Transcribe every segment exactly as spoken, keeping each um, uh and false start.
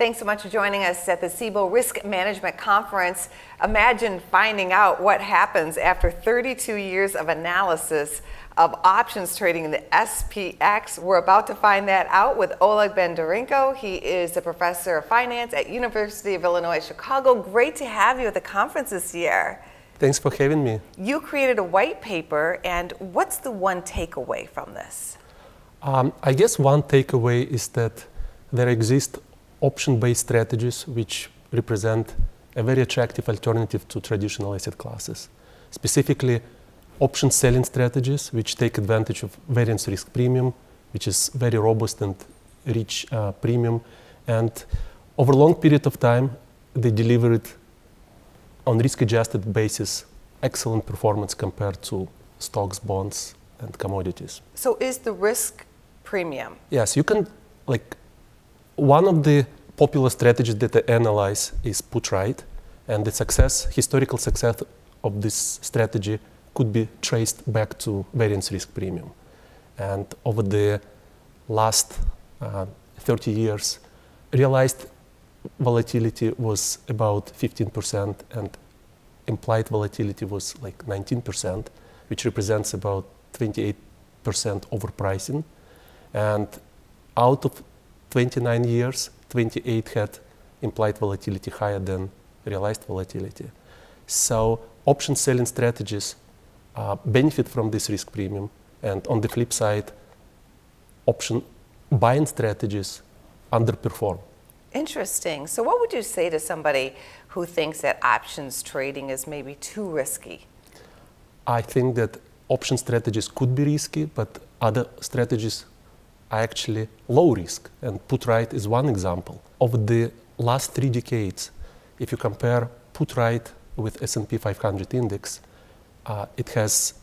Thanks so much for joining us at the Cboe Risk Management Conference. Imagine finding out what happens after thirty-two years of analysis of options trading in the S P X. We're about to find that out with Oleg Bondarenko. He is a professor of finance at University of Illinois at Chicago. Great to have you at the conference this year. Thanks for having me. You created a white paper, and what's the one takeaway from this? Um, I guess one takeaway is that there exist option-based strategies which represent a very attractive alternative to traditional asset classes. Specifically, option selling strategies which take advantage of variance risk premium, which is very robust and rich uh, premium. And over a long period of time, they deliver it on risk-adjusted basis, excellent performance compared to stocks, bonds, and commodities. So is the risk premium? Yes, you can, like, one of the popular strategies that I analyze is put-write, and the success, historical success of this strategy could be traced back to variance risk premium. And over the last uh, thirty years, realized volatility was about fifteen percent and implied volatility was like nineteen percent, which represents about twenty-eight percent overpricing. And out of twenty-nine years, twenty-eight had implied volatility higher than realized volatility. So option selling strategies uh, benefit from this risk premium. And on the flip side, option buying strategies underperform. Interesting. So what would you say to somebody who thinks that options trading is maybe too risky? I think that option strategies could be risky, but other strategies are actually low risk, and put-write is one example. Over the last three decades, if you compare put-write with S and P five hundred index, uh, it has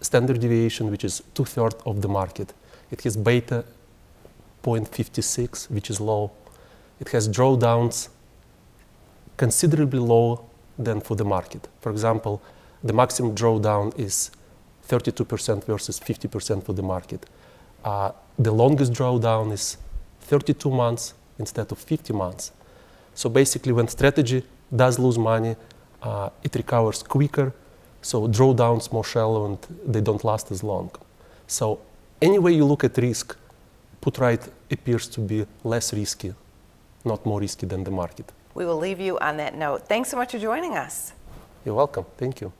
standard deviation, which is two-thirds of the market. It has beta zero point five six, which is low. It has drawdowns considerably lower than for the market. For example, the maximum drawdown is thirty-two percent versus fifty percent for the market. Uh, the longest drawdown is thirty-two months instead of fifty months. So basically, when strategy does lose money, uh, it recovers quicker, so drawdowns more shallow and they don't last as long. So any way you look at risk, put-write appears to be less risky, not more risky than the market. We will leave you on that note. Thanks so much for joining us. You're welcome. Thank you.